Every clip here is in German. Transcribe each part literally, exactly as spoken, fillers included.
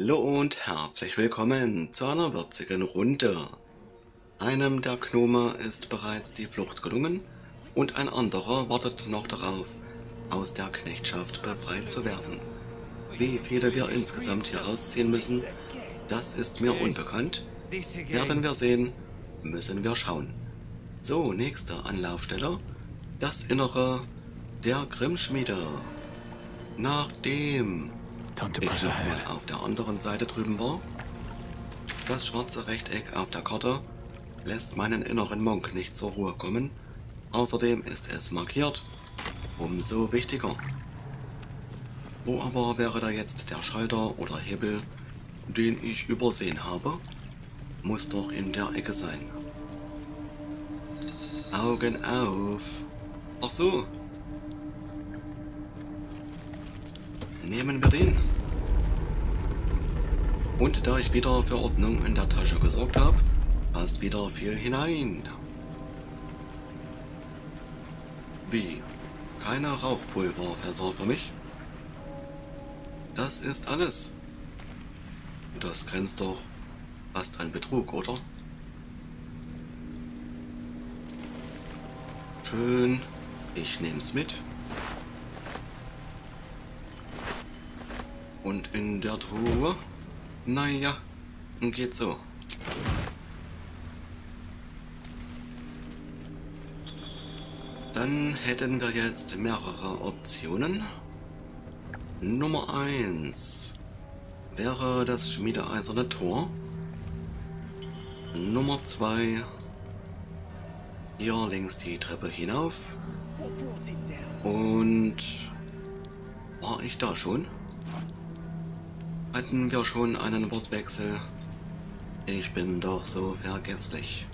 Hallo und herzlich willkommen zu einer würzigen Runde. Einem der Gnome ist bereits die Flucht gelungen und ein anderer wartet noch darauf, aus der Knechtschaft befreit zu werden. Wie viele wir insgesamt hier rausziehen müssen, das ist mir unbekannt. Werden wir sehen, müssen wir schauen. So, nächste Anlaufstelle, das Innere der Grimmschmiede. Nachdem ich nochmal auf der anderen Seite drüben war, das schwarze Rechteck auf der Karte lässt meinen inneren Monk nicht zur Ruhe kommen. Außerdem ist es markiert, umso wichtiger. Wo aber wäre da jetzt der Schalter oder Hebel, den ich übersehen habe? Muss doch in der Ecke sein. Augen auf! Ach so! Nehmen wir den. Und da ich wieder für Ordnung in der Tasche gesorgt habe, passt wieder viel hinein. Wie? Keine Rauchpulverfässer für mich? Das ist alles. Das grenzt doch fast an Betrug, oder? Schön. Ich nehm's mit. Und in der Truhe? Naja, geht so. Dann hätten wir jetzt mehrere Optionen. Nummer eins wäre das schmiedeeiserne Tor. Nummer zwei, hier links die Treppe hinauf. Und war ich da schon? Hatten wir schon einen Wortwechsel? Ich bin doch so vergesslich.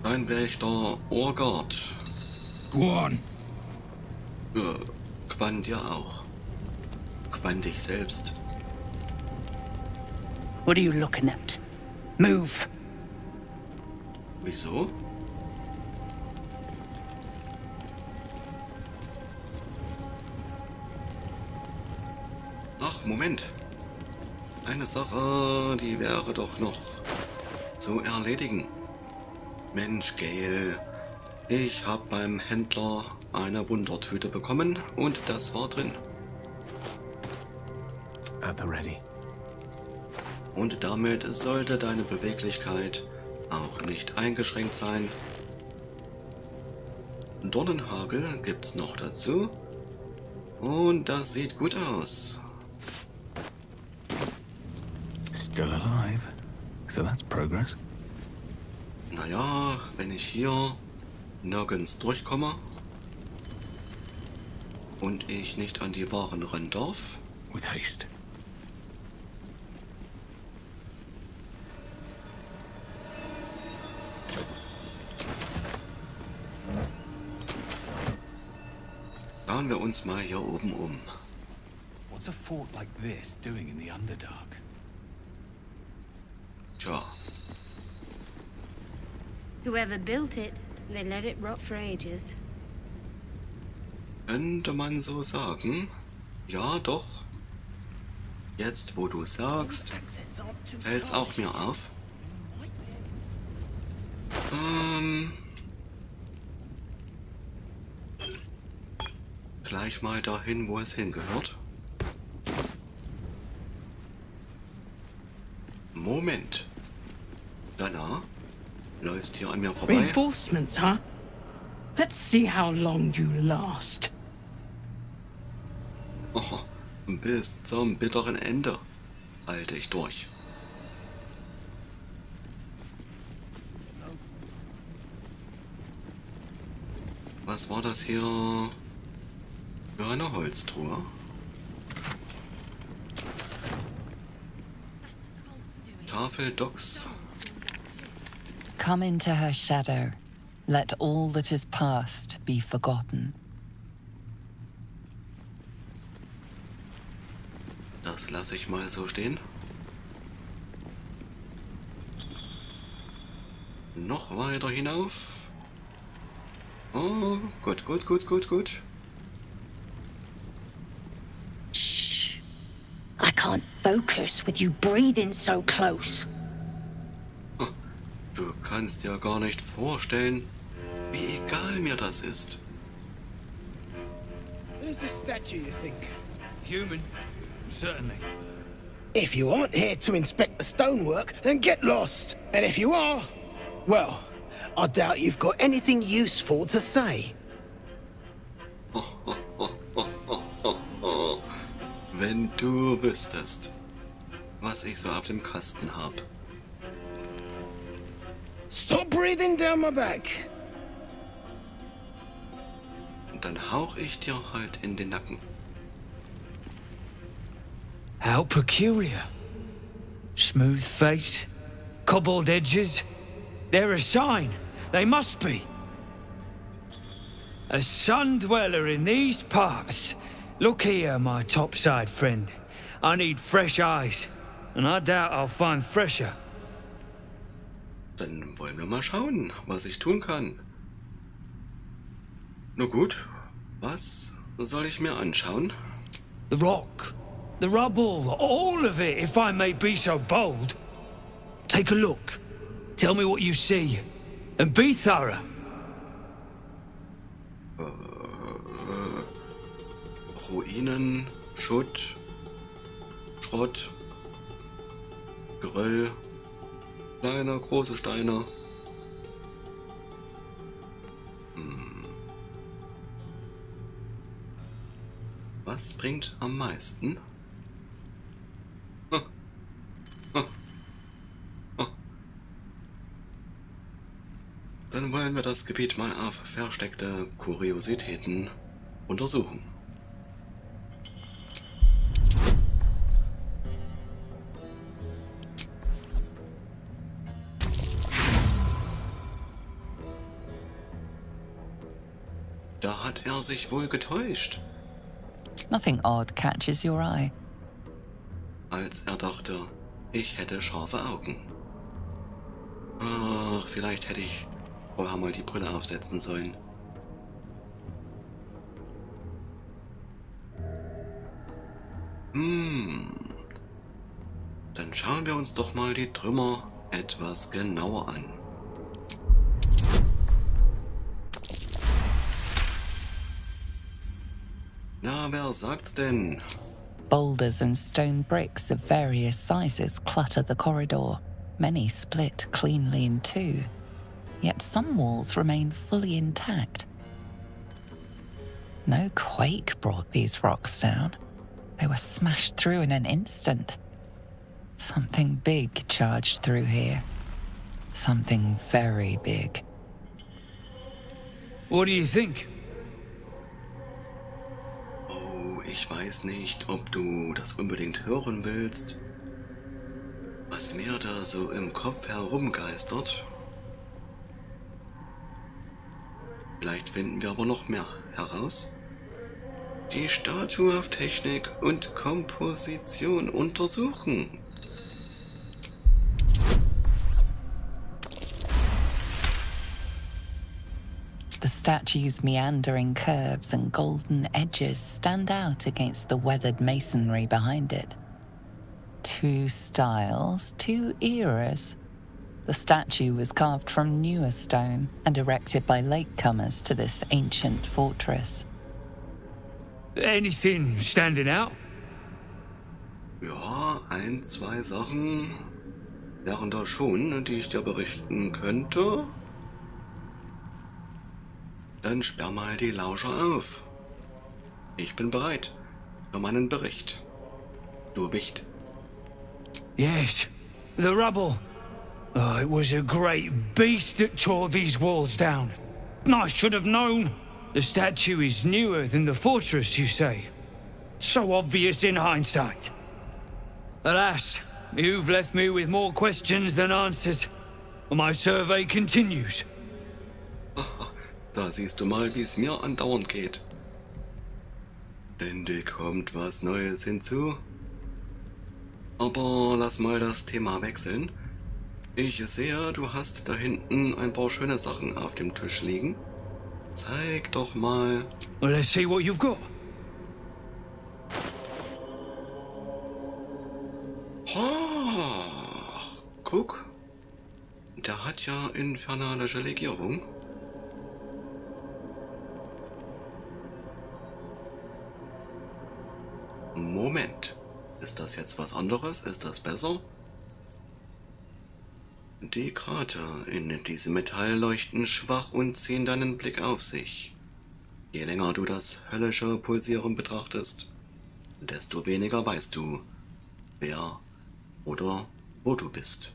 Steinwächter Orgard. Guan. Äh, Quand ja auch. Quand dich selbst. What are you looking at? Move. Wieso? Moment, eine Sache, die wäre doch noch zu erledigen. Mensch, Gail, ich habe beim Händler eine Wundertüte bekommen und das war drin. Und damit sollte deine Beweglichkeit auch nicht eingeschränkt sein. Dornenhagel gibt's noch dazu und das sieht gut aus. Still alive. So that's progress. Naja, wenn ich hier nirgends durchkomme und ich nicht an die Waren ran darf. With haste. Schauen wir uns mal hier oben um. What's a fort like this doing in the Underdark? Tja. Whoever built it, they let it rot for ages. Könnte man so sagen? Ja, doch. Jetzt, wo du sagst, fällt's auch mir auf. Ähm. Gleich mal dahin, wo es hingehört. Moment. Dana, läufst hier an mir vorbei. Reinforcements, huh? Let's see how long you last. Oh, bis zum bitteren Ende halte ich durch. Was war das hier für eine Holztruhe? Tafel Docks. Come into her shadow. Let all that is past be forgotten. Das lasse ich mal so stehen. Noch weiter hinauf. Oh, gut, gut, gut, gut, gut. focus with you breathing so close. Du kannst dir gar nicht vorstellen, wie egal mir das ist. Is the statue you think? Human, certainly. If you aren't here to inspect the stonework, then get lost. And if you are, well, I doubt you've got anything useful to say. Wenn du wüsstest, was ich so auf dem Kasten hab. Stop breathing down my back. Und dann hauch ich dir halt in den Nacken. How peculiar. Smooth face, cobbled edges. They're a sign. They must be. A sun dweller in these parts. Look here, my topside friend. I need fresh eyes. And I doubt I'll find fresher. Dann wollen wir mal schauen, was ich tun kann. Na gut, was soll ich mir anschauen? The rock, the rubble, all of it, if I may be so bold. Take a look. Tell me what you see. And be thorough. Uh, Ruinen, Schutt, Schrott, Geröll. Kleiner, große Steine. Hm. Was bringt am meisten? Ha. Ha. Ha. Dann wollen wir das Gebiet mal auf versteckte Kuriositäten untersuchen. Sich wohl getäuscht. Nothing odd catches your eye. Als er dachte, ich hätte scharfe Augen. Ach, vielleicht hätte ich vorher mal die Brille aufsetzen sollen. Hm. Dann schauen wir uns doch mal die Trümmer etwas genauer an. Na, wer sagt's denn? Boulders and stone bricks of various sizes clutter the corridor. Many split cleanly in two. Yet some walls remain fully intact. No quake brought these rocks down. They were smashed through in an instant. Something big charged through here. Something very big. What do you think? Ich weiß nicht, ob du das unbedingt hören willst, was mir da so im Kopf herumgeistert. Vielleicht finden wir aber noch mehr heraus. Die Statue auf Technik und Komposition untersuchen. The statue's meandering curves and golden edges stand out against the weathered masonry behind it. Two styles, two eras. The statue was carved from newer stone and erected by latecomers to this ancient fortress. Anything standing out? Ja, ein, zwei Sachen wären da schon, die ich dir berichten könnte. Dann sperr mal die Lauscher auf. Ich bin bereit für meinen Bericht. Du Wicht. Yes, the rubble. Oh, it was a great beast that tore these walls down. I should have known. The statue is newer than the fortress, you say. So obvious in hindsight. Alas, you've left me with more questions than answers. My survey continues. Da siehst du mal, wie es mir andauernd geht. Ständig kommt was Neues hinzu. Aber lass mal das Thema wechseln. Ich sehe, du hast da hinten ein paar schöne Sachen auf dem Tisch liegen. Zeig doch mal. Well, let's see what you've got. guck, der hat ja infernalische Legierung. Moment. Ist das jetzt was anderes? Ist das besser? Die Krater in diesem Metall leuchten schwach und ziehen deinen Blick auf sich. Je länger du das höllische Pulsieren betrachtest, desto weniger weißt du, wer oder wo du bist.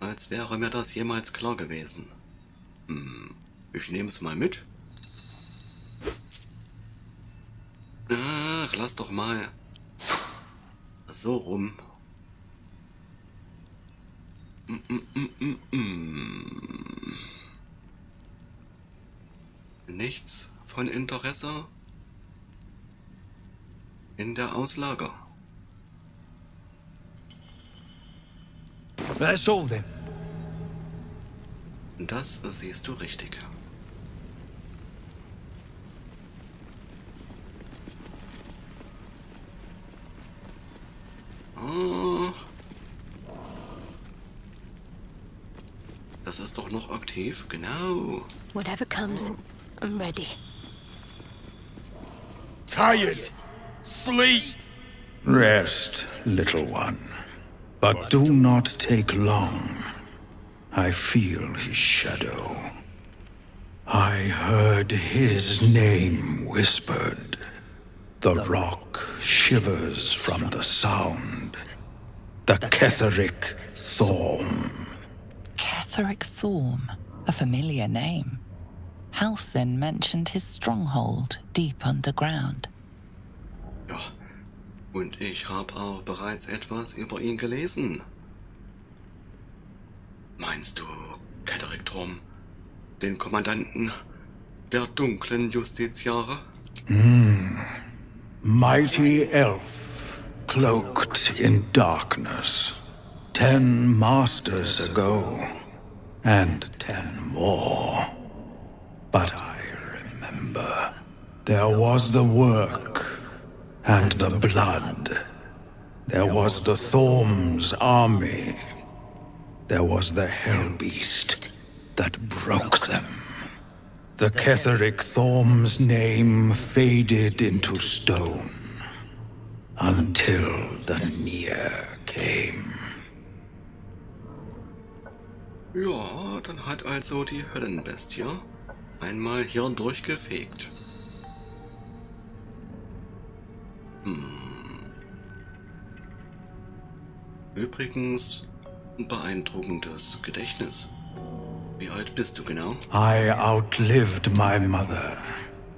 Als wäre mir das jemals klar gewesen. Hm, ich nehme es mal mit. Ach, lass doch mal. So rum. Mm, mm, mm, mm. Nichts von Interesse in der Auslage. Das siehst du richtig. Oh. Das ist doch noch aktiv, genau. Whatever comes, I'm ready. Tired. Sleep. Rest, little one. But do not take long. I feel his shadow. I heard his name whispered. The rock shivers from the sound. The Ketheric Thorm. Ketheric Thorm, a familiar name. Halsin mentioned his stronghold deep underground. Ja, und ich habe auch bereits etwas über ihn gelesen. Meinst du, Ketheric Thorm, den Kommandanten der dunklen Justiziare? Mm. Mighty elf, cloaked in darkness, ten masters ago, and ten more. But I remember, there was the work. And the blood. There was the Thorm's army. There was the Hellbeast that broke them. The Ketheric Thorm's name faded into stone until the Nere came. Ja, dann hat also die Höllenbestie einmal hier durchgefegt. Übrigens, beeindruckendes Gedächtnis. Wie alt bist du genau? I outlived my mother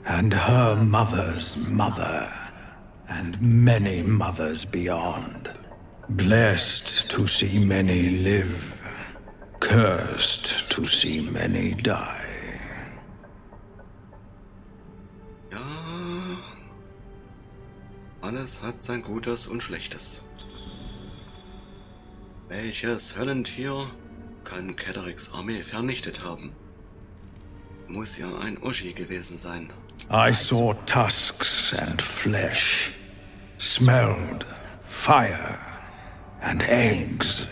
and her mother's mother and many mothers beyond. Blessed to see many live, cursed to see many die. Alles hat sein Gutes und Schlechtes. Welches Höllentier kann Ketherics Armee vernichtet haben? Muss ja ein Uschi gewesen sein. I saw tusks and flesh, smelled fire and eggs.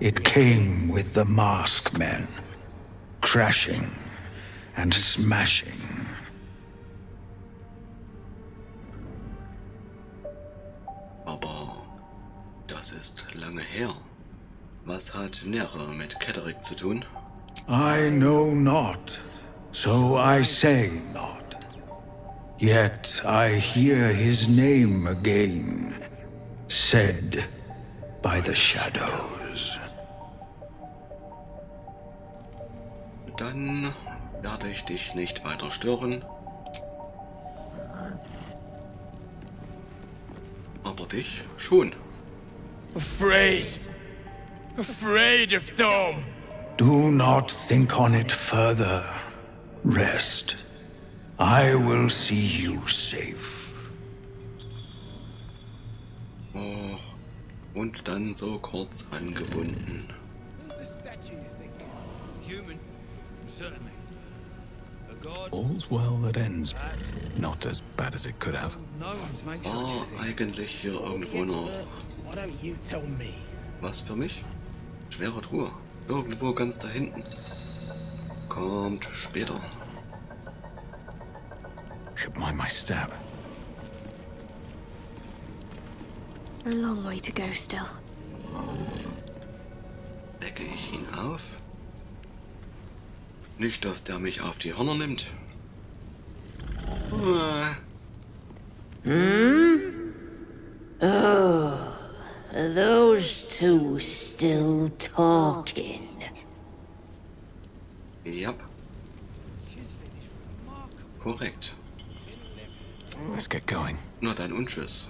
It came with the masked men, crashing and smashing. Das ist lange her. Was hat Nere mit Ketheric zu tun? I know not, so I say not. Yet I hear his name again, said by the shadows. Dann werde ich dich nicht weiter stören. Aber dich schon. Afraid. Afraid of Thorm. Do not think on it further. Rest. I will see you safe. Oh, und dann so kurz angebunden. Who's the statue you think? Human, certainly. But All's well that ends. Not as bad as it could have. Oh, eigentlich hier irgendwo noch. Was für mich? Schwere Truhe. Irgendwo ganz da hinten. Kommt später. Should mind my step. A long way to go still. Decke ich ihn auf? Nicht, dass der mich auf die Hörner nimmt. Hm? Oh, those two still talking. Ja. Yep. Korrekt. Let's get going. Na dann und tschüss.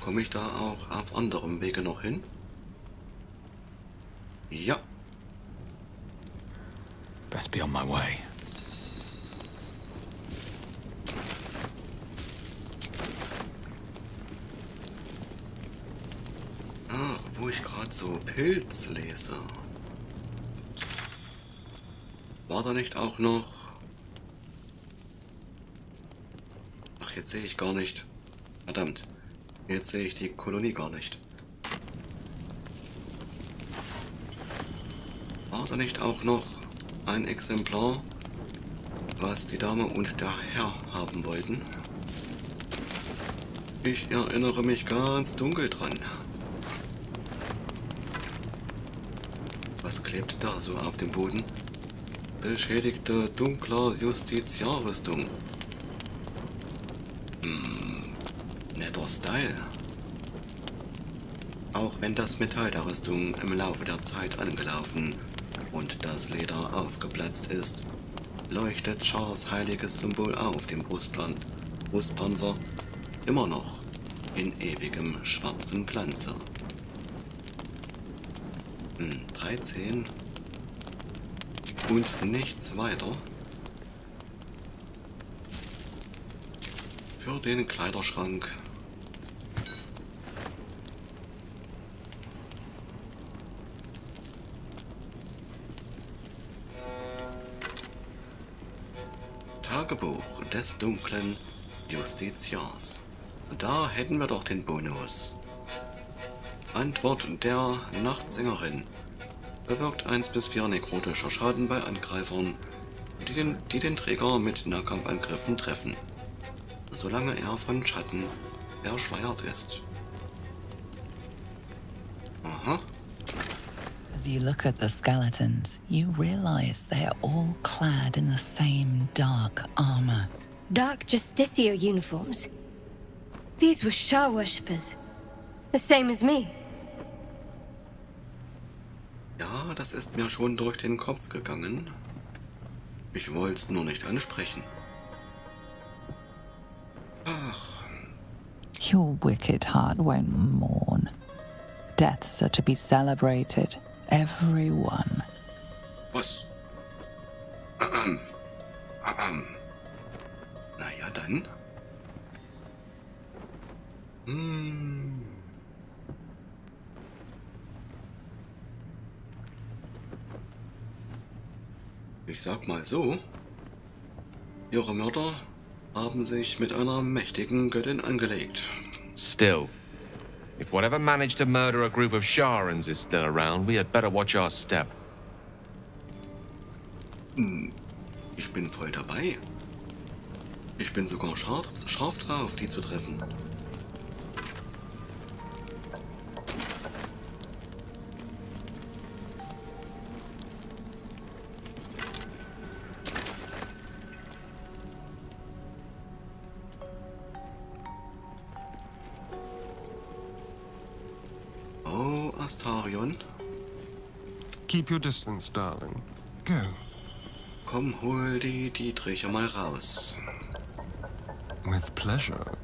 Komme ich da auch auf anderem Wege noch hin? Ja. Best be on my way. Ach, wo ich gerade so Pilz lese. War da nicht auch noch... Ach, jetzt sehe ich gar nicht. Verdammt. Jetzt sehe ich die Kolonie gar nicht. War da nicht auch noch ein Exemplar, was die Dame und der Herr haben wollten? Ich erinnere mich ganz dunkel dran. Was klebt da so auf dem Boden? Beschädigte dunkler Justiziarrüstung. Style. Auch wenn das Metall der Rüstung im Laufe der Zeit angelaufen und das Leder aufgeplatzt ist, leuchtet Charles heiliges Symbol auf dem Brustplan Brustpanzer immer noch in ewigem schwarzen Glanze. dreizehn und nichts weiter. Für den Kleiderschrank. Tagebuch des dunklen Justitias. Da hätten wir doch den Bonus. Antwort der Nachtsängerin. Bewirkt eins bis vier nekrotischer Schaden bei Angreifern, die den, die den Träger mit Nahkampfangriffen treffen, solange er von Schatten verschleiert ist. Aha. As you look at the skeletons, you realize they are all clad in the same dark armor. Dark Justicia uniforms. These were Shah worshippers. The same as me. Ja, das ist mir schon durch den Kopf gegangen. Ich wollte es nur nicht ansprechen. Ach. Your wicked heart won't mourn. Deaths are to be celebrated. Everyone. Was? Ähm, ähm. Naja, dann. Hm. Ich sag mal so. Ihre Mörder haben sich mit einer mächtigen Göttin angelegt. Still. If whatever managed to murder a group of Sharans is still around, we had better watch our step. Ich bin voll dabei. Ich bin sogar scharf, scharf drauf, die zu treffen. Keep your distance, darling. Go. Komm, hol die Dietricher mal raus. With pleasure.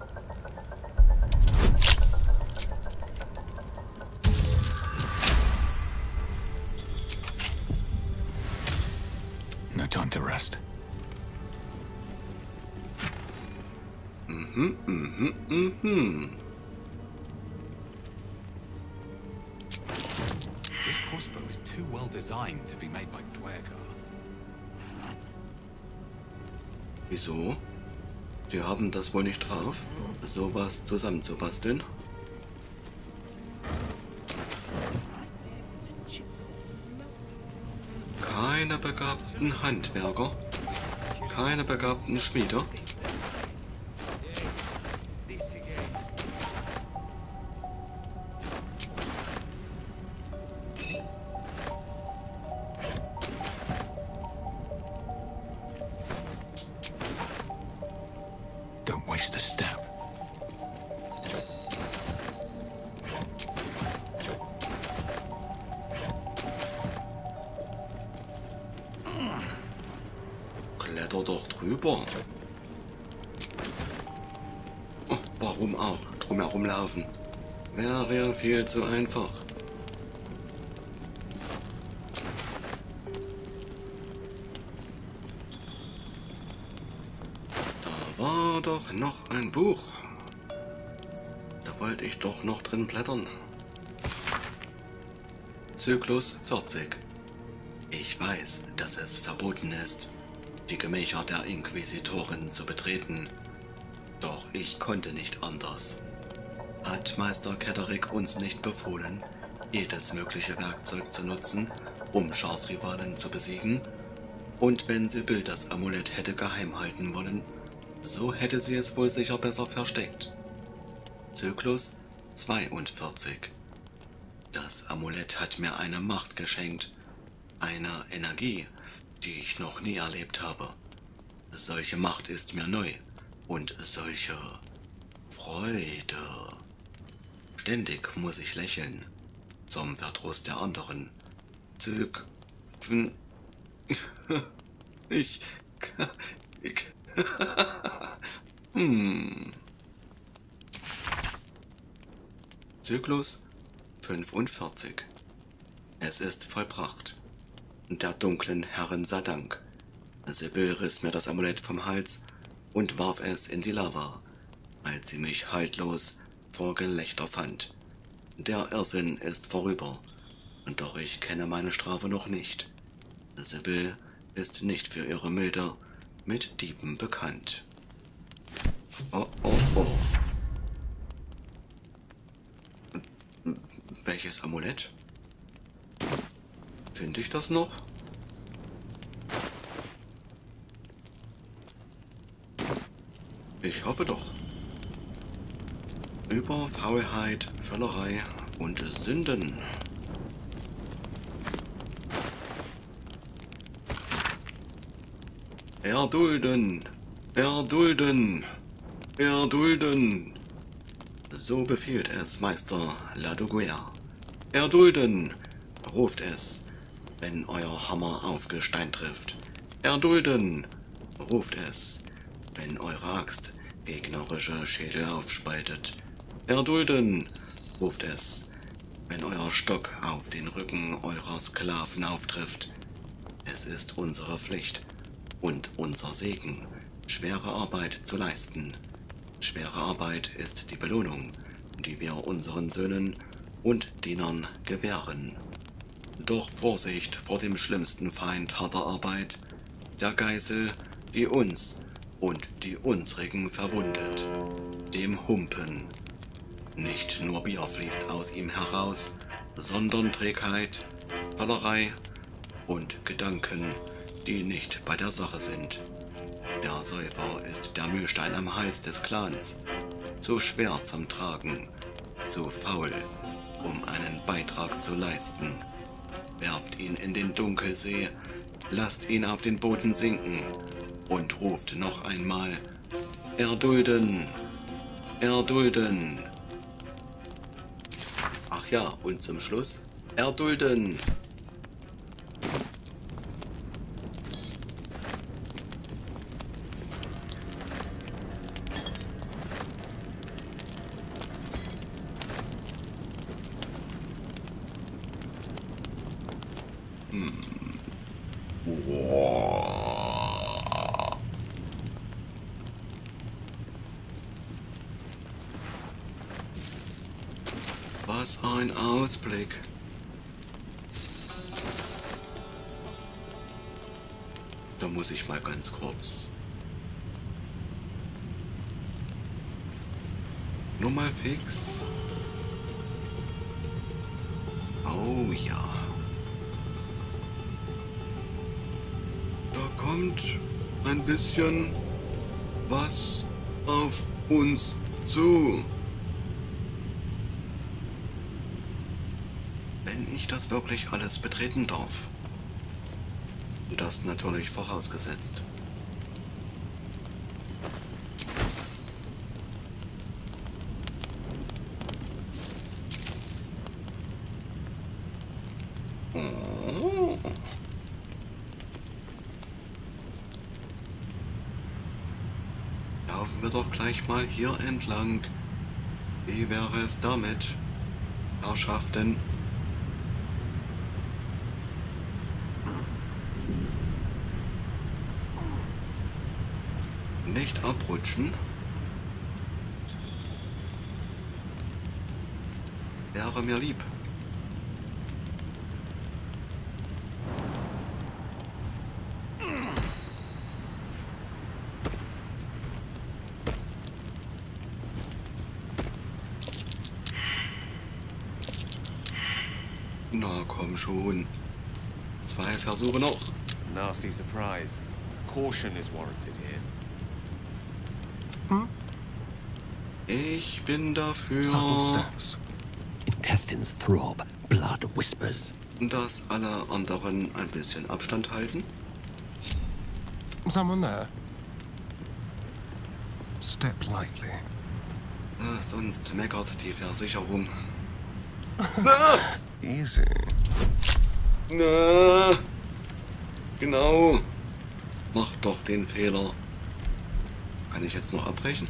No time to rest. Mhm. hm, hm, hm, hm, hm. This crossbow is too well designed to be made by Dwergar. Wieso? Wir haben das wohl nicht drauf, sowas zusammenzubasteln. Keine begabten Handwerker, keine begabten Schmiede. Viel zu einfach. Da war doch noch ein Buch. Da wollte ich doch noch drin blättern. Zyklus vierzig. Ich weiß, dass es verboten ist, die Gemächer der Inquisitoren zu betreten. Doch ich konnte nicht anders. Hat Meister Ketheric uns nicht befohlen, jedes mögliche Werkzeug zu nutzen, um Scharsrivalen zu besiegen? Und wenn Sibyl das Amulett hätte geheim halten wollen, so hätte sie es wohl sicher besser versteckt. Zyklus zweiundvierzig. Das Amulett hat mir eine Macht geschenkt, eine Energie, die ich noch nie erlebt habe. Solche Macht ist mir neu und solche Freude. Ständig muss ich lächeln, zum Verdruss der anderen. Züg... Ich... ich hm. Zyklus fünfundvierzig. Es ist vollbracht. Der dunklen Herren sei Dank. Sibyl riss mir das Amulett vom Hals und warf es in die Lava, als sie mich haltlos vor Gelächter fand. Der Irrsinn ist vorüber, doch ich kenne meine Strafe noch nicht. Sibyl ist nicht für ihre Milde mit Dieben bekannt. Oh, oh, oh. Welches Amulett? Finde ich das noch? Ich hoffe doch. Über Faulheit, Völlerei und Sünden. Erdulden, erdulden, erdulden. So befiehlt es Meister Laduguer. Erdulden, ruft es, wenn euer Hammer auf Gestein trifft. Erdulden, ruft es, wenn eure Axt gegnerische Schädel aufspaltet. Erdulden, ruft es, wenn euer Stock auf den Rücken eurer Sklaven auftrifft. Es ist unsere Pflicht und unser Segen, schwere Arbeit zu leisten. Schwere Arbeit ist die Belohnung, die wir unseren Söhnen und Dienern gewähren. Doch Vorsicht vor dem schlimmsten Feind harter Arbeit, der Geißel, die uns und die unsrigen verwundet, dem Humpen. Nicht nur Bier fließt aus ihm heraus, sondern Trägheit, Völlerei und Gedanken, die nicht bei der Sache sind. Der Säufer ist der Mühlstein am Hals des Clans, zu schwer zum Tragen, zu faul, um einen Beitrag zu leisten. Werft ihn in den Dunkelsee, lasst ihn auf den Boden sinken und ruft noch einmal: Erdulden, erdulden. Ja, und zum Schluss erdulden. Hm. Oh. Was ein Ausblick. Da muss ich mal ganz kurz. Nur mal fix. Oh ja. Da kommt ein bisschen was auf uns zu. Wenn ich das wirklich alles betreten darf. Das natürlich vorausgesetzt. Laufen wir doch gleich mal hier entlang. Wie wäre es damit, Herrschaften? Nicht abrutschen. Wäre mir lieb. Na komm schon. Zwei Versuche noch. Nasty surprise. Caution is warranted here. Ich bin dafür, Intestines throb, blood whispers, dass alle anderen ein bisschen Abstand halten. Someone there. Step lightly. Sonst meckert die Versicherung. Ah! Easy. Ah, genau. Mach doch den Fehler. Kann ich jetzt noch abbrechen?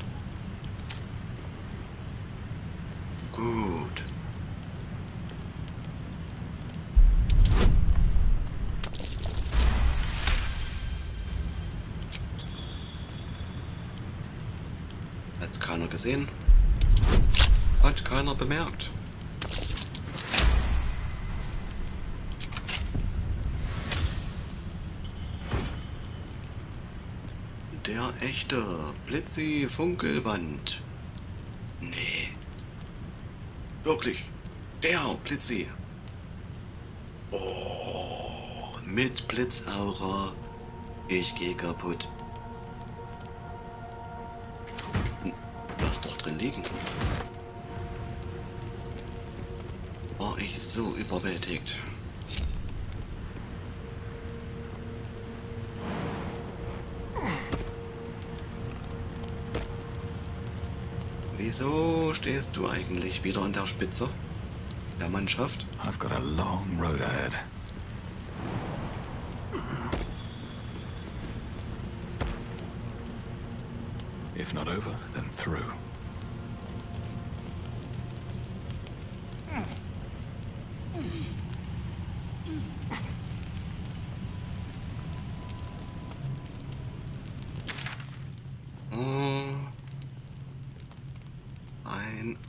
Gut. Hat keiner gesehen. Hat keiner bemerkt. Der echte Blitzi-Funkelwand. Nee. Wirklich, der Blitzi. Oh, mit Blitzaura. Ich gehe kaputt. Lass doch drin liegen. War ich so überwältigt. Wieso stehst du eigentlich wieder an der Spitze der Mannschaft? I've got a long road ahead. If not over, then through.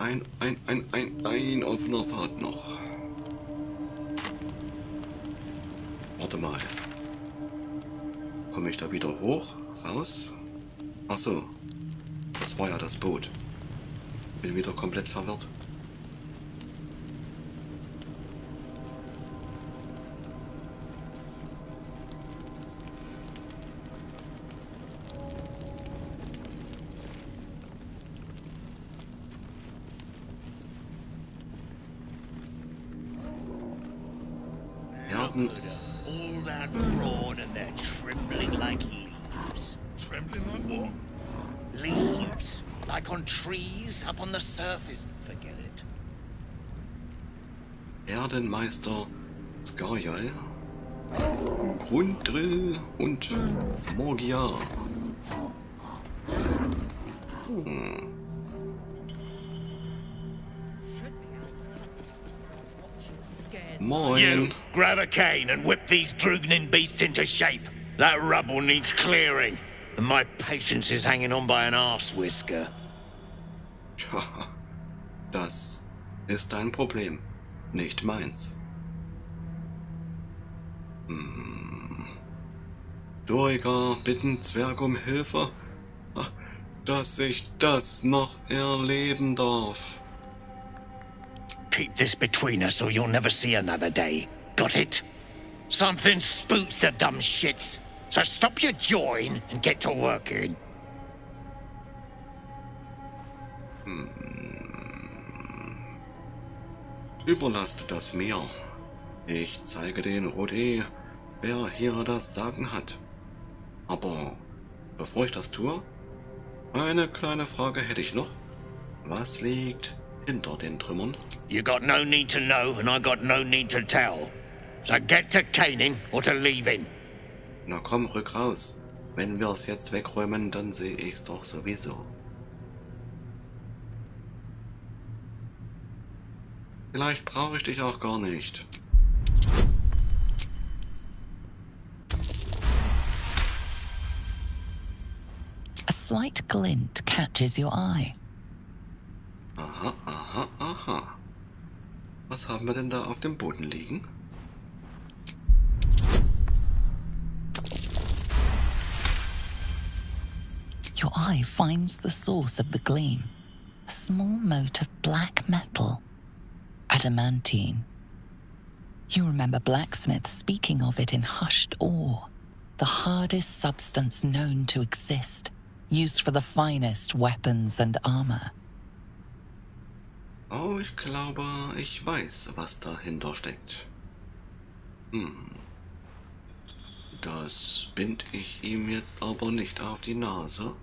Ein, ein, ein, ein, ein offener Pfad noch. Warte mal. Komme ich da wieder hoch? Raus? Ach so. Das war ja das Boot. Bin wieder komplett verwirrt. All that broad and they're trembling like leaves. Trembling like what? Leaves. Like on trees up on the surface. Forget it. Erdenmeister Skarjal, Grunddrill und Morgia. Hm. Moin. You grab a cane and whip these droogning beasts into shape. That rubble needs clearing, and my patience is hanging on by an arse whisker. Das ist dein Problem, nicht meins. Hm. Doriger bitten Zwerg um Hilfe, dass ich das noch erleben darf. Keep this between us or you'll never see another day. Got it? Something spooks the dumb shits. So stop your jawing and get to working. Überlasst das mir. Ich zeige den Rodé, wer hier das Sagen hat. Aber bevor ich das tue, eine kleine Frage hätte ich noch. Was liegt hinter den Trümmern? You got no need to know and I got no need to tell. So get to caning or to leaving. Na komm, rück raus. Wenn wir es jetzt wegräumen, dann sehe ich's doch sowieso. Vielleicht brauche ich dich auch gar nicht. A slight glint catches your eye. Aha, aha, aha. Was haben wir denn da auf dem Boden liegen? Your eye finds the source of the gleam. A small mote of black metal. Adamantine. You remember Blacksmith speaking of it in hushed awe. The hardest substance known to exist, used for the finest weapons and armor. Oh, ich glaube, ich weiß, was dahinter steckt. Hm. Das bind ich ihm jetzt aber nicht auf die Nase.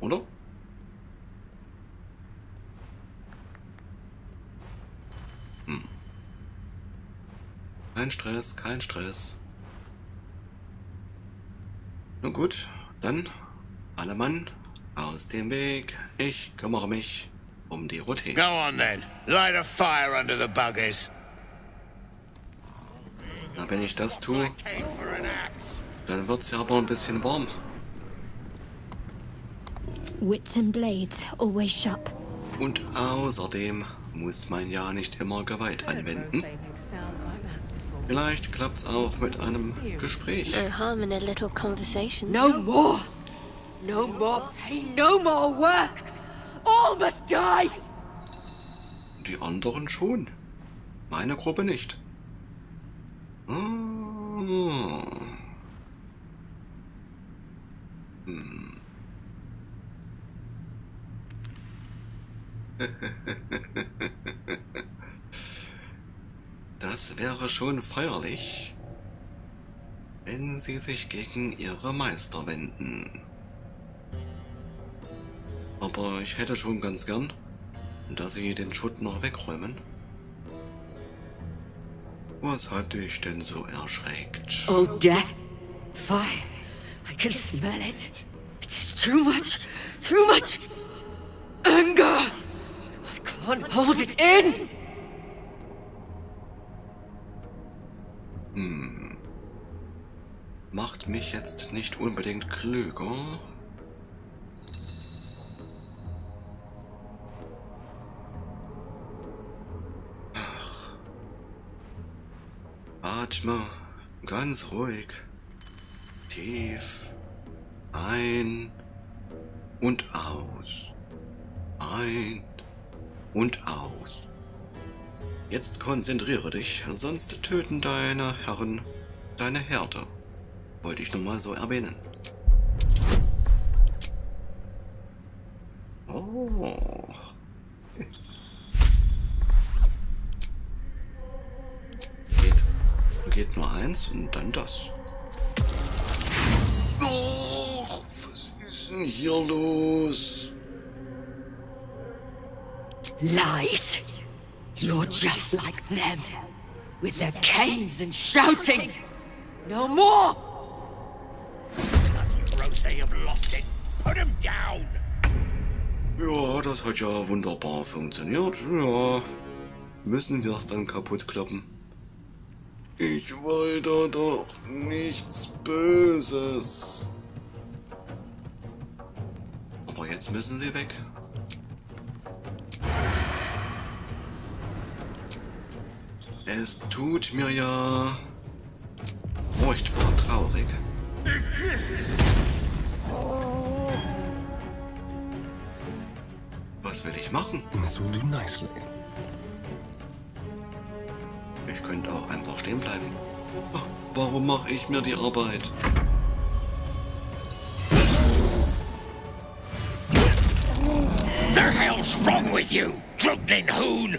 Oder? Hm. Kein Stress, kein Stress. Nun gut, dann alle Mann aus dem Weg. Ich kümmere mich um die Routine. Go on then. Light a fire under the buggers. Na, wenn ich das tue, dann wird's ja aber ein bisschen warm. Wits and blades always sharp. Und außerdem muss man ja nicht immer Gewalt anwenden. Vielleicht klappt's auch mit einem Gespräch. No harm in a little conversation. No more. No more pain. No more work. All must die. Die anderen schon. Meine Gruppe nicht. Oh. Hm. Das wäre schon feierlich, wenn sie sich gegen ihre Meister wenden. Aber ich hätte schon ganz gern, dass sie den Schutt noch wegräumen. Was hat dich denn so erschreckt? Oh, death, fire, I can smell it. It's too much, too much anger. I can't hold it in. Hm. Macht mich jetzt nicht unbedingt klüger. Atme ganz ruhig, tief ein und aus, ein und aus. Jetzt konzentriere dich, sonst töten deine Herren deine Härte. Wollte ich nur mal so erwähnen. Oh. Geht nur eins und dann das. Oh, was ist denn hier los? Lies! You're just like them, with their canes and shouting. No more! Ja, das hat ja wunderbar funktioniert. Ja, müssen wir es dann kaputt kloppen? Ich wollte doch nichts Böses. Aber jetzt müssen sie weg. Es tut mir ja furchtbar traurig. Was will ich machen? Ich könnte auch einfach stehen bleiben. Warum mache ich mir die Arbeit? The hell's wrong with you, drunken Huhn?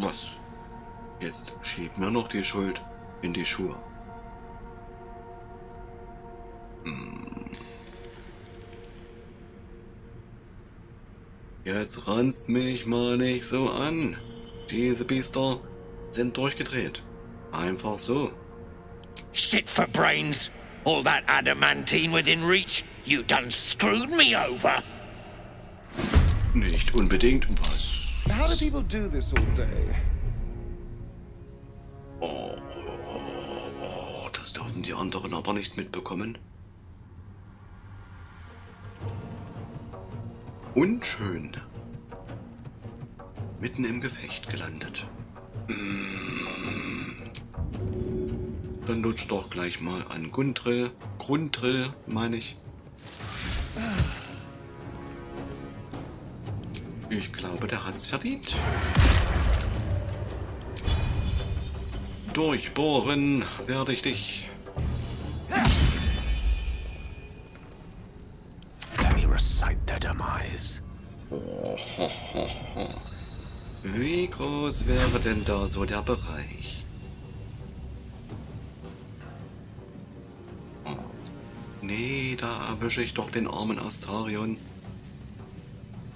Was? Jetzt schiebt mir noch die Schuld in die Schuhe. Hm. Jetzt ranzt mich mal nicht so an. Diese Biester sind durchgedreht. Einfach so. Shit for brains. All that adamantine within reach. You done screwed me over. Nicht unbedingt was. How do people do this all day? Oh, oh, oh, das dürfen die anderen aber nicht mitbekommen. Unschön. Mitten im Gefecht gelandet. Dann lutscht doch gleich mal an Gundrill. Grundrill, meine ich. Ich glaube, der hat's verdient. Durchbohren werde ich dich. Let me recite their demise. Wie groß wäre denn da so der Bereich? Nee, da erwische ich doch den armen Astarion.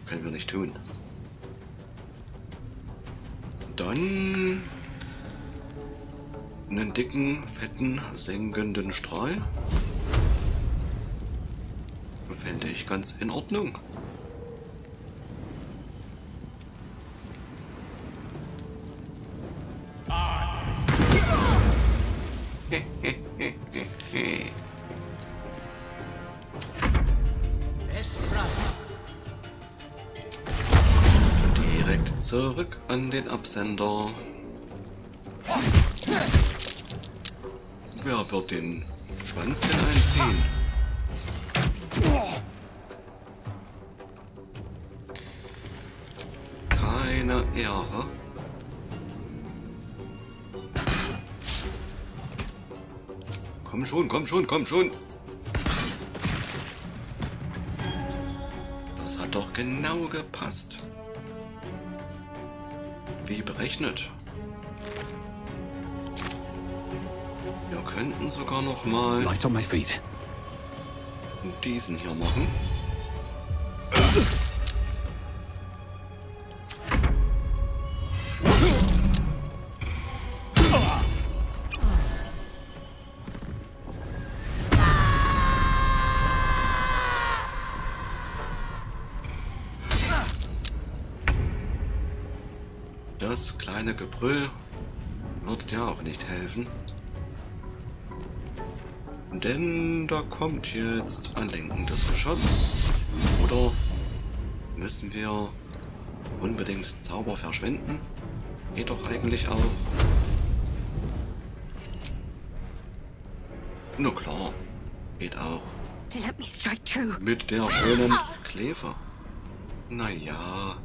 Können wir nicht tun. Dann einen dicken, fetten, senkenden Strahl. Fände ich ganz in Ordnung. Zurück an den Absender. Wer wird den Schwanz denn einziehen? Keine Ehre. Komm schon, komm schon, komm schon. Das hat doch genau gepasst. Wie berechnet. Wir könnten sogar noch mal diesen hier machen. Das kleine Gebrüll wird ja auch nicht helfen. Denn da kommt jetzt ein lenkendes Geschoss. Oder müssen wir unbedingt Zauber verschwenden? Geht doch eigentlich auch. Na klar, geht auch. Mit der schönen Kleve. Naja.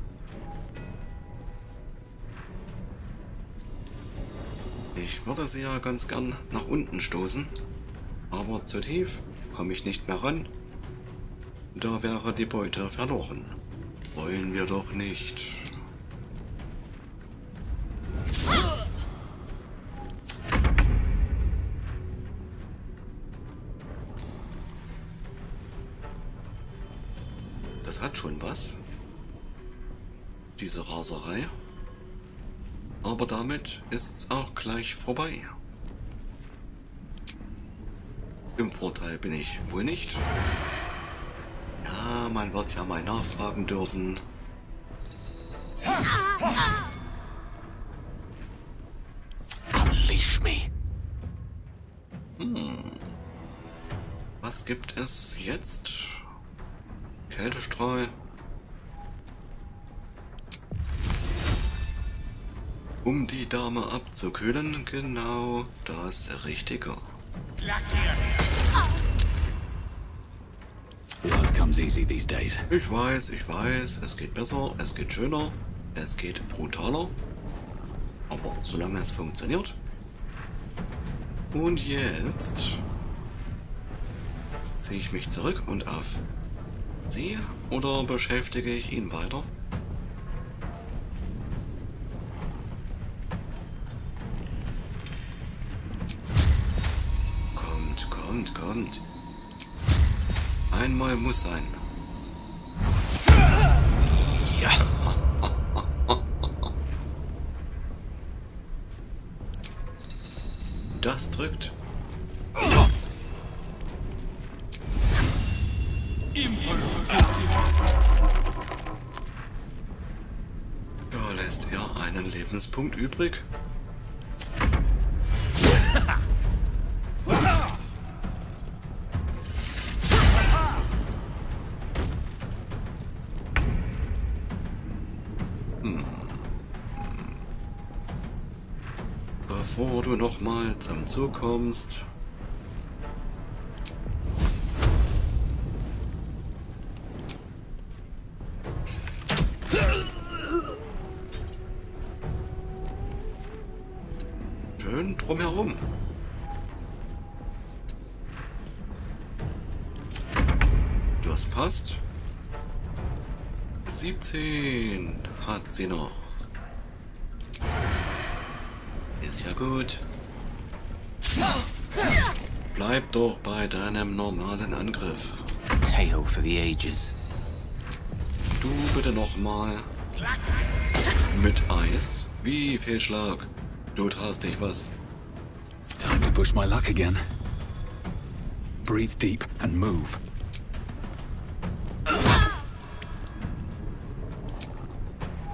Ich würde sie ja ganz gern nach unten stoßen, aber zu tief komme ich nicht mehr ran. Da wäre die Beute verloren. Wollen wir doch nicht. Das hat schon was, diese Raserei. Aber damit ist's auch gleich vorbei. Im Vorteil bin ich wohl nicht. Ja, man wird ja mal nachfragen dürfen. Unleash me. Hm. Was gibt es jetzt? Kältestrahl. Um die Dame abzukühlen, genau das Richtige. Ich weiß, ich weiß, es geht besser, es geht schöner, es geht brutaler. Aber solange es funktioniert. Und jetzt ziehe ich mich zurück und auf sie oder beschäftige ich ihn weiter? Kommt, kommt, kommt. Einmal muss sein. Ja. Das drückt. Da lässt er einen Lebenspunkt übrig. Bevor du nochmal zum Zug kommst. Schön drumherum. Das passt. siebzehn hat sie noch. Ist ja gut. Bleib doch bei deinem normalen Angriff. Tale for the ages. Du bitte nochmal. Mit Eis? Wie viel Schlag? Du traust dich was. Time to push my luck again. Breathe deep and move.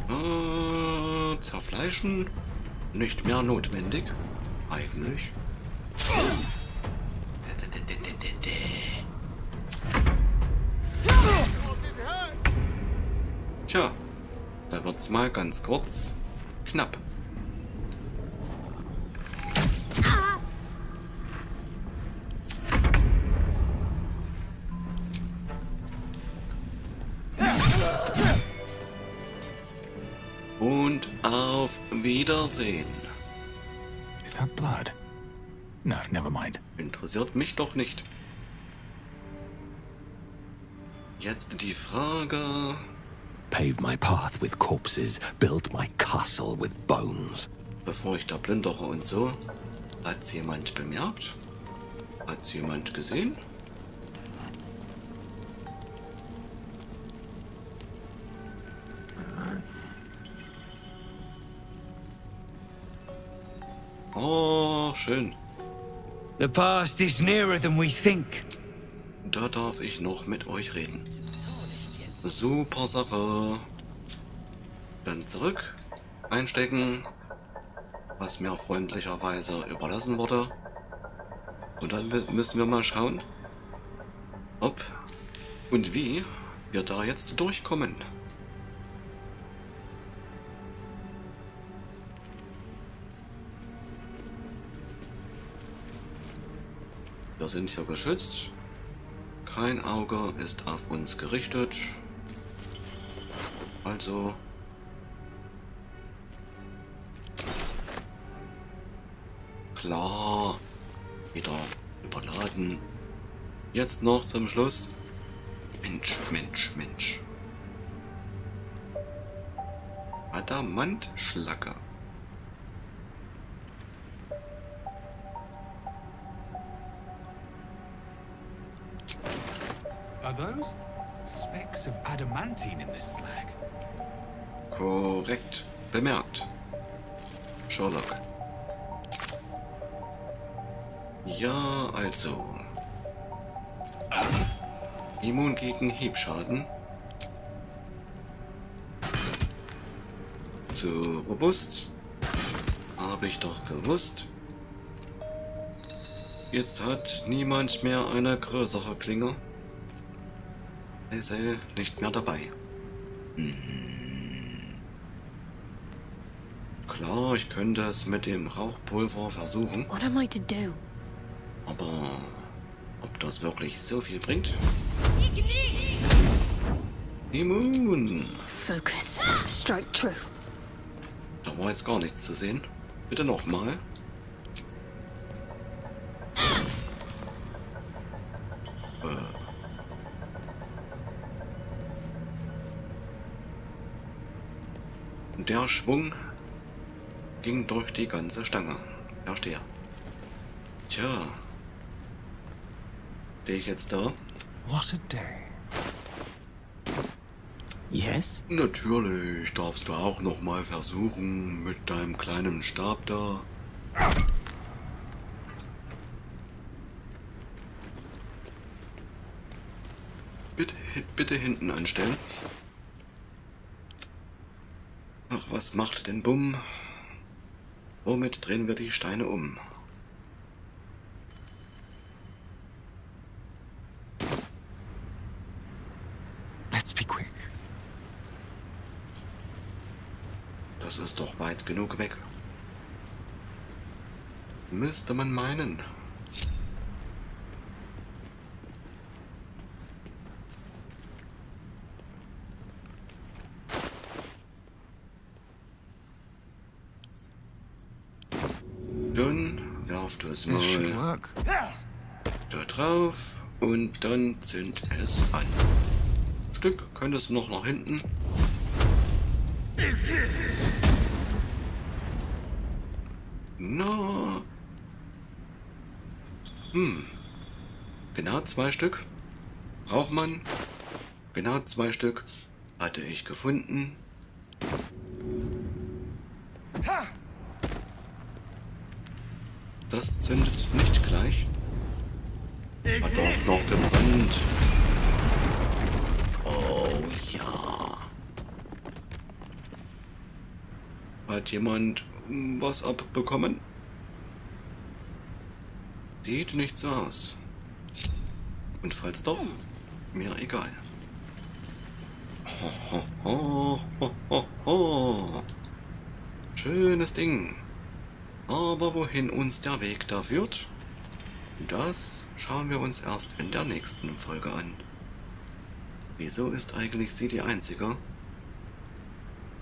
Äh, zerfleischen? Nicht mehr notwendig, eigentlich. Tja, da wird's mal ganz kurz knapp. Und auf Wiedersehen. Is that blood? No, never mind. Interessiert mich doch nicht. Jetzt die Frage. Pave my path with corpses, build my castle with bones. Bevor ich da plündere und so, hat's jemand bemerkt? Hat's jemand gesehen? Oh, schön. The past is nearer than we think. Da darf ich noch mit euch reden. Super Sache. Dann zurück. Einstecken. Was mir freundlicherweise überlassen wurde. Und dann müssen wir mal schauen, ob und wie wir da jetzt durchkommen. Wir sind hier geschützt. Kein Auge ist auf uns gerichtet. Also. Klar. Wieder überladen. Jetzt noch zum Schluss. Mensch, Mensch, Mensch. Adamantschlacke. Are those specks of adamantine in this slag? Korrekt bemerkt, Sherlock. Ja, also. Immun gegen Hiebschaden. Zu robust. Habe ich doch gewusst. Jetzt hat niemand mehr eine größere Klinge. Ist er nicht mehr dabei. Mhm. Klar, ich könnte es mit dem Rauchpulver versuchen. What am I to do? Aber ob das wirklich so viel bringt? Immun! Focus. Strike true. Da war jetzt gar nichts zu sehen. Bitte nochmal. Der Schwung ging durch die ganze Stange. Verstehe. Tja. Stehe ich jetzt da? What a day. Yes? Natürlich darfst du auch noch mal versuchen mit deinem kleinen Stab da. Bitte, bitte hinten anstellen. Ach, was macht denn Bumm? Womit drehen wir die Steine um? Das ist doch weit genug weg. Müsste man meinen. Dann werf das mal da drauf und dann zünd es an. Ein Stück könntest du noch nach hinten. No. Hm. Genau zwei Stück. Braucht man. Genau zwei Stück. Hatte ich gefunden. Das zündet nicht gleich. Hat auch noch gebrannt. Oh ja. Hat jemand was abbekommen? Sieht nicht so aus. Und falls doch, mir egal. Ho, ho, ho, ho, ho. Schönes Ding. Aber wohin uns der Weg da führt, das schauen wir uns erst in der nächsten Folge an. Wieso ist eigentlich sie die Einzige,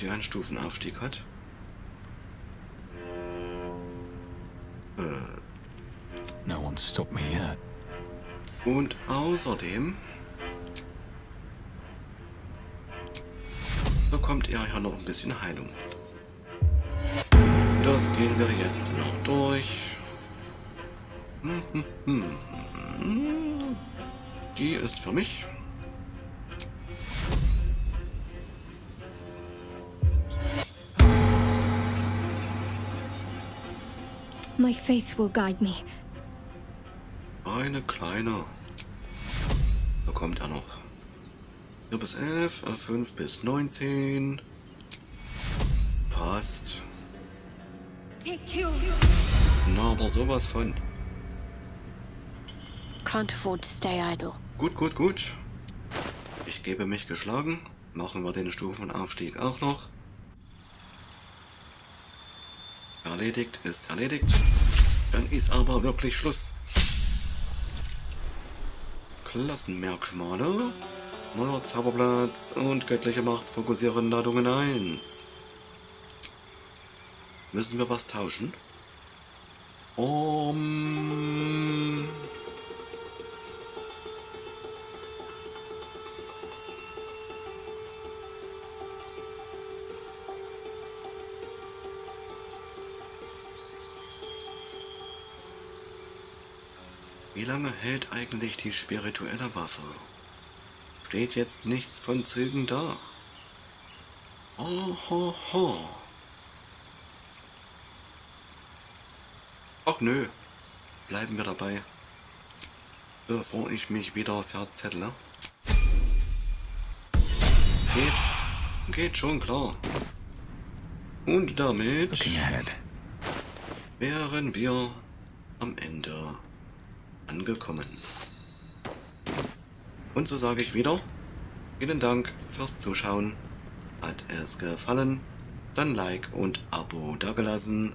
die einen Stufenaufstieg hat? No one stopped me yet. Und außerdem bekommt er ja noch ein bisschen Heilung. Das gehen wir jetzt noch durch. Die ist für mich. My faith will guide me. Eine kleine bekommt er noch. vier bis elf, fünf bis neunzehn. Passt. Na, aber sowas von. Can't afford to stay idle. Gut, gut, gut. Ich gebe mich geschlagen. Machen wir den Stufenaufstieg auch noch. Erledigt ist erledigt. Dann ist aber wirklich Schluss. Klassenmerkmale. Neuer Zauberplatz und göttliche Macht fokussieren Ladungen eins. Müssen wir was tauschen? Um... Wie lange hält eigentlich die spirituelle Waffe? Steht jetzt nichts von Zügen da. Oh, ho, ho. Ach nö, bleiben wir dabei, bevor ich mich wieder verzettle. Geht, geht schon klar. Und damit wären wir am Ende angekommen. Und so sage ich wieder, vielen Dank fürs Zuschauen. Hat es gefallen? dann Like und Abo dagelassen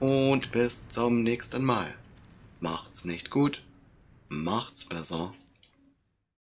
und bis zum nächsten Mal. Macht's nicht gut, macht's besser.